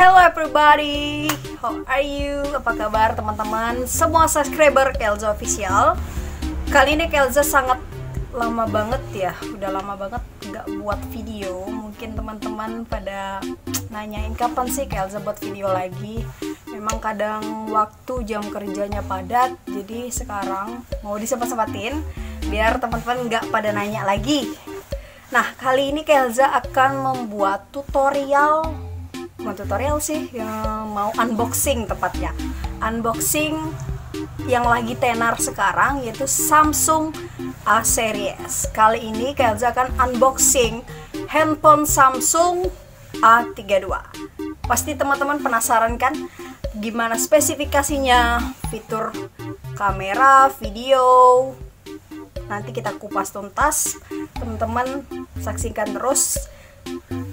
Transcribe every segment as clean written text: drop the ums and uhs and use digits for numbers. Hello everybody, how are you? Apa kabar teman-teman? Semua subscriber KAK ELZA Official. Kali ini KAK ELZA sangat lama banget ya, udah lama banget nggak buat video. Mungkin teman-teman pada nanyain kapan sih KAK ELZA buat video lagi. Memang kadang waktu jam kerjanya padat, jadi sekarang mau disempat-sempatin biar teman-teman nggak pada nanya lagi. Nah, kali ini KAK ELZA akan membuat tutorial. Bukan tutorial sih, mau unboxing tepatnya. Unboxing yang lagi tenar sekarang yaitu Samsung A Series. Kali ini KAK ELZA akan unboxing handphone Samsung A32. Pasti teman-teman penasaran kan gimana spesifikasinya, fitur kamera, video. Nanti kita kupas tuntas. Teman-teman saksikan terus.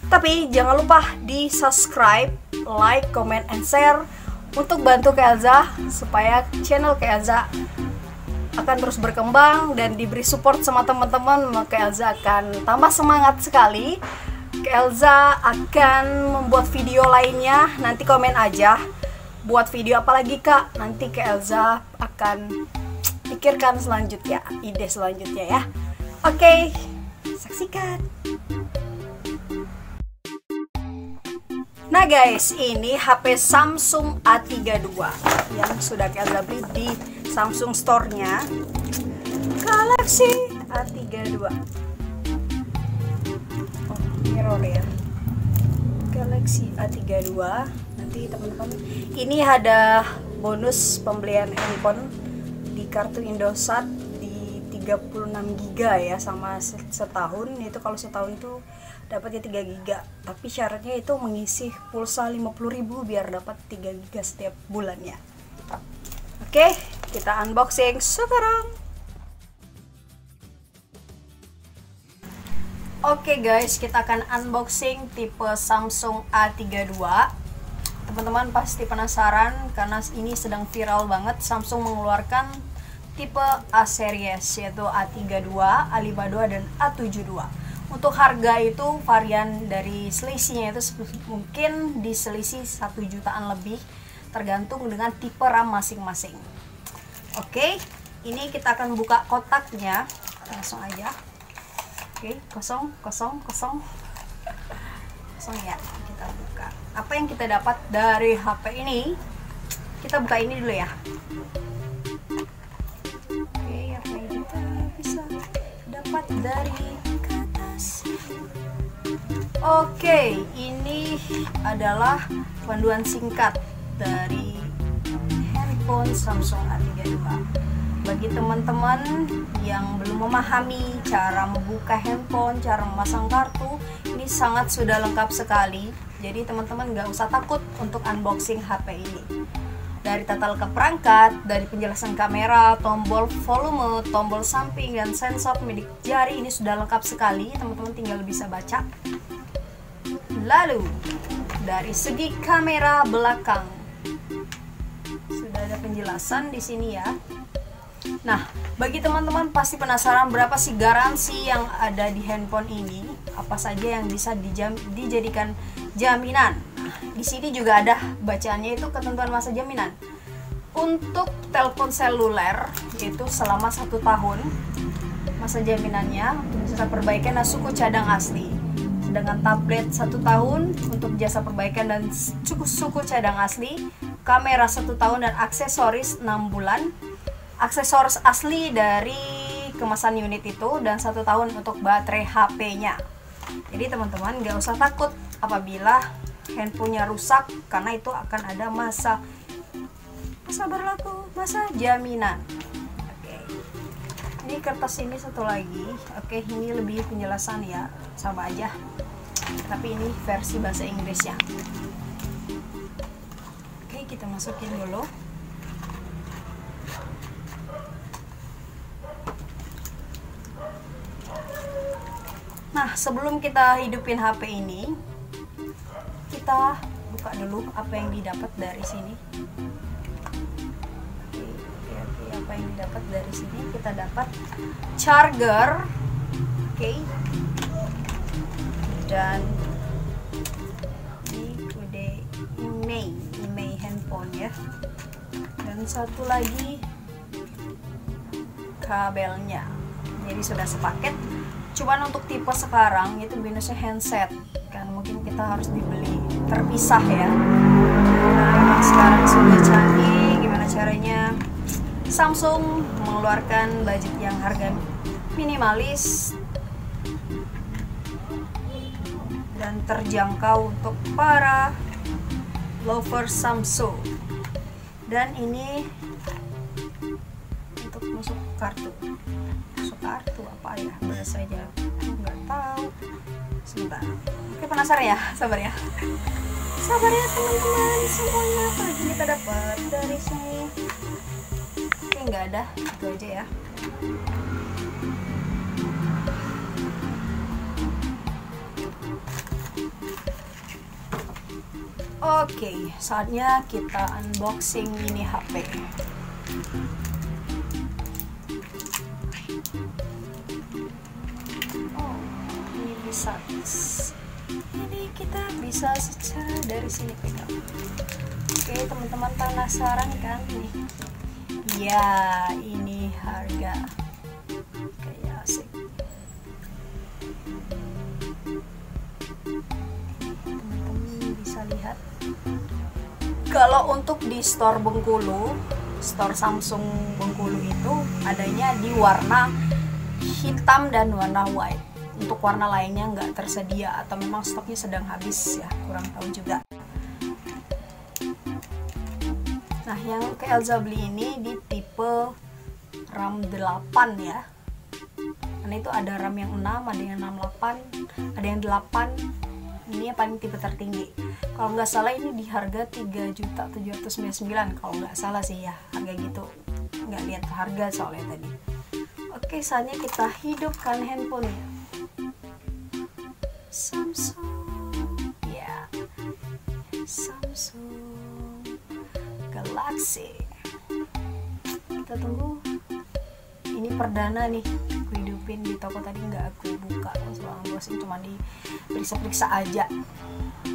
Tapi jangan lupa di subscribe, like, comment, and share untuk bantu KAK ELZA supaya channel KAK ELZA akan terus berkembang dan diberi support sama teman-teman. KAK ELZA akan tambah semangat sekali. KAK ELZA akan membuat video lainnya, nanti komen aja buat video apa lagi kak, nanti KAK ELZA akan pikirkan selanjutnya, ide selanjutnya ya. Oke, saksikan. Nah guys, ini HP Samsung A32 yang sudah KAK ELZA beli di Samsung Store-nya. Galaxy A32. Oh, mirror ya. Galaxy A32. Nanti teman-teman, ini ada bonus pembelian handphone di kartu Indosat di 36 GB ya, sama setahun. Itu kalau setahun tuh dapatnya 3 GB, tapi syaratnya itu mengisi pulsa 50.000 biar dapat 3 GB setiap bulannya. Oke, kita unboxing sekarang. Oke guys, kita akan unboxing tipe Samsung A32. Teman-teman pasti penasaran karena ini sedang viral banget. Samsung mengeluarkan tipe A series yaitu A32, A52 dan A72. Untuk harga itu varian dari selisihnya itu mungkin diselisih 1 jutaan lebih, tergantung dengan tipe RAM masing-masing. Oke, ini kita akan buka kotaknya, langsung aja. Oke, kosong, kosong, kosong. Kosong ya, kita buka. Apa yang kita dapat dari HP ini? Kita buka ini dulu ya. Oke, apa yang kita bisa dapat dari? Oke, ini adalah panduan singkat dari handphone Samsung A32. Bagi teman-teman yang belum memahami cara membuka handphone, cara memasang kartu, ini sangat sudah lengkap sekali. Jadi teman-teman nggak usah takut untuk unboxing HP ini. Dari tata letak perangkat, dari penjelasan kamera, tombol volume, tombol samping, dan sensor pemidik jari, ini sudah lengkap sekali. Teman-teman tinggal bisa baca. Lalu dari segi kamera belakang sudah ada penjelasan di sini ya. Nah, bagi teman-teman pasti penasaran berapa sih garansi yang ada di handphone ini? Apa saja yang bisa dijadikan jaminan? Nah, di sini juga ada bacaannya itu ketentuan masa jaminan. Untuk telepon seluler yaitu selama 1 tahun masa jaminannya untuk jasa perbaikan dan suku cadang asli. Dengan tablet 1 tahun untuk jasa perbaikan dan suku cadang asli, kamera 1 tahun dan aksesoris 6 bulan, aksesoris asli dari kemasan unit itu, dan 1 tahun untuk baterai HP-nya. Jadi teman-teman nggak usah takut apabila handphonenya rusak, karena itu akan ada masa berlaku, masa jaminan. Ini kertas ini satu lagi. Oke, ini lebih penjelasan ya, sama aja, tapi ini versi bahasa Inggris ya. Oke, kita masukin dulu. Nah, sebelum kita hidupin HP ini, kita buka dulu apa yang didapat dari sini. Apa yang didapat dari sini? Kita dapat charger, oke, dan ini ya. Dan satu lagi kabelnya. Jadi sudah sepaket. Cuman untuk tipe sekarang itu minusnya handset. Kan mungkin kita harus dibeli terpisah ya. Nah, sekarang sudah canggih, gimana caranya? Samsung mengeluarkan budget yang harga minimalis dan terjangkau untuk para lovers Samsung. Dan ini untuk masuk kartu. Masuk kartu apa ya? Bahasa Jawa nggak tahu. Sebentar. Oke, penasaran ya? Sabar ya. Sabar ya teman-teman semuanya. Apa lagi kita dapat dari sini? Oke, nggak ada. Itu aja ya. Oke, saatnya kita unboxing mini HP. Oh, ini bisa. Ini kita bisa secara dari sini pegang. Oke, teman-teman penasaran kan nih? Ya, ini harga. Kayak asik. Lihat kalau untuk di store Bengkulu, store Samsung Bengkulu itu adanya di warna hitam dan warna white. Untuk warna lainnya nggak tersedia atau memang stoknya sedang habis ya, kurang tahu juga. Nah, yang ke Elza beli ini di tipe RAM 8 ya, karena itu ada RAM yang 6, ada yang 68, ada yang 8. Ini yang paling tipe tertinggi. Kalau nggak salah ini di harga 3.799. Kalau nggak salah sih ya, harga gitu. Nggak lihat harga soalnya tadi. Oke, saatnya kita hidupkan handphonenya. Samsung, ya, Samsung Galaxy. Kita tunggu. Ini perdana nih. Di toko tadi nggak aku buka, langsung bosin, cuma di periksa-periksa aja.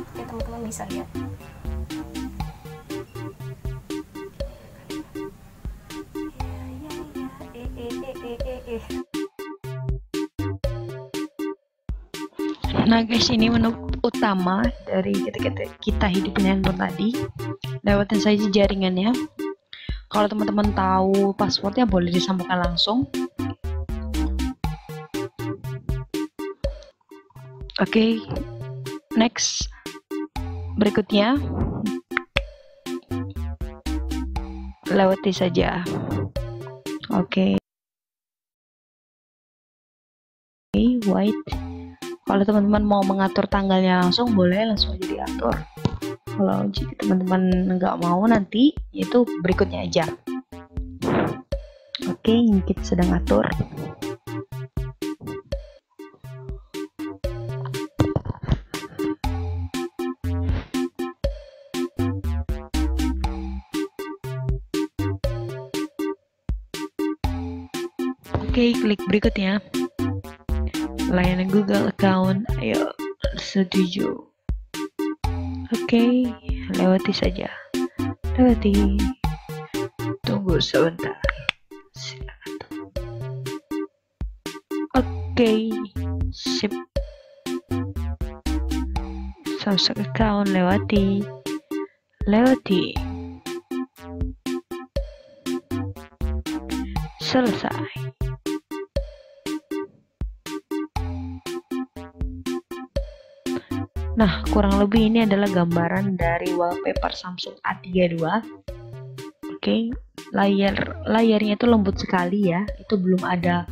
Oke, teman-teman bisa lihat. Nah guys, ini menu utama dari kita hidupin handphone tadi. Lewatin saja jaringannya. Kalau teman-teman tahu passwordnya boleh disambungkan langsung. Oke, next, berikutnya lewati saja. Oke, white. Kalau teman-teman mau mengatur tanggalnya langsung, boleh langsung aja diatur. Kalau teman-teman nggak mau, nanti itu berikutnya aja. Oke, ini kita sedang atur. Oke, klik berikutnya. Layanan Google account. Ayo, setuju. Oke, lewati saja. Lewati. Tunggu sebentar. Silakan. Oke, sip. Samsung account lewati. Lewati. Selesai. Nah, kurang lebih ini adalah gambaran dari wallpaper Samsung A32. Oke, layarnya itu lembut sekali ya. Itu belum ada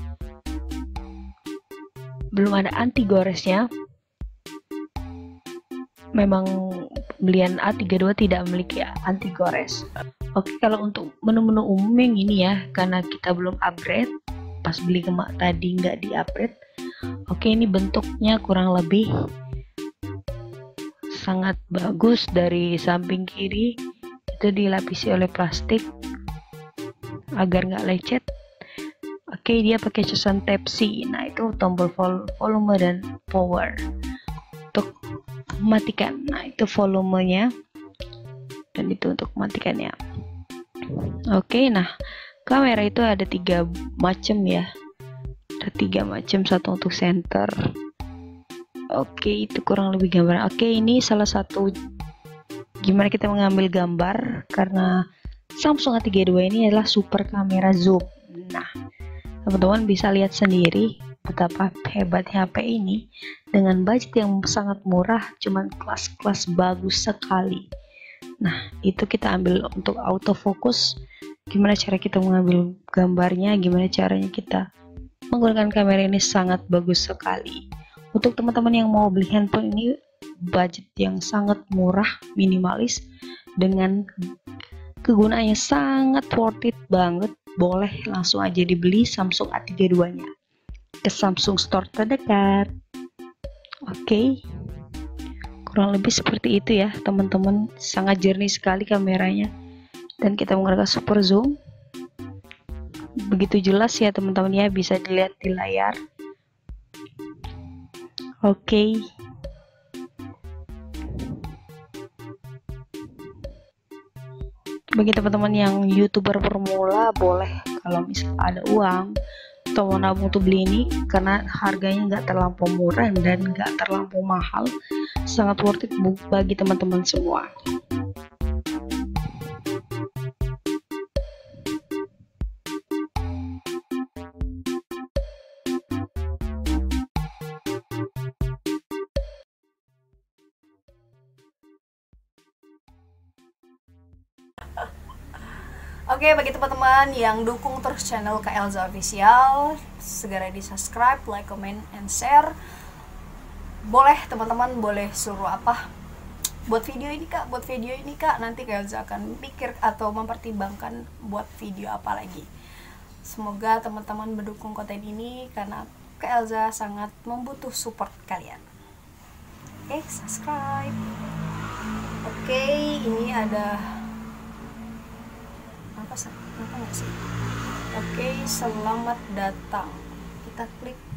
anti goresnya. Memang belian A32 tidak memiliki anti gores. Oke, kalau untuk menu-menu umum yang ini ya, karena kita belum upgrade, pas beli kemak tadi nggak di-upgrade. Oke, ini bentuknya kurang lebih sangat bagus. Dari samping kiri itu dilapisi oleh plastik agar nggak lecet. Oke, dia pakai susun Type C. Nah, itu tombol volume dan power untuk mematikan. Nah, itu volumenya. tekan itu untuk mematikannya. Oke, nah kamera itu ada 3 macam ya, ada 3 macam, satu untuk center. Oke, itu kurang lebih gambaran. Oke, ini salah satu gimana kita mengambil gambar, karena Samsung A32 ini adalah super kamera zoom. Nah, teman-teman bisa lihat sendiri betapa hebat HP ini dengan budget yang sangat murah, cuman kelas-kelas bagus sekali. Nah, itu kita ambil untuk autofocus, gimana cara kita mengambil gambarnya, gimana caranya kita menggunakan kamera ini sangat bagus sekali. Untuk teman-teman yang mau beli handphone ini, budget yang sangat murah, minimalis, dengan kegunaannya sangat worth it banget. Boleh langsung aja dibeli Samsung A32-nya ke Samsung Store terdekat. Oke, kurang lebih seperti itu ya teman-teman. Sangat jernih sekali kameranya dan kita menggunakan super zoom. Begitu jelas ya teman-teman ya, bisa dilihat di layar. Oke. Bagi teman-teman yang YouTuber pemula, boleh kalau misal ada uang atau mau nabung tuh beli ini, karena harganya nggak terlampau murah dan nggak terlampau mahal, sangat worth it bagi teman-teman semua. Oke, bagi teman-teman yang dukung terus channel KAK ELZA Official, segera di subscribe, like, comment, and share. Boleh teman-teman, boleh suruh apa? Buat video ini kak, nanti KAK ELZA akan pikir atau mempertimbangkan buat video apa lagi. Semoga teman-teman mendukung konten ini karena KAK ELZA sangat membutuh support kalian. Oke, subscribe. Oke, ini ada apa sih? Oke, selamat datang. Kita klik.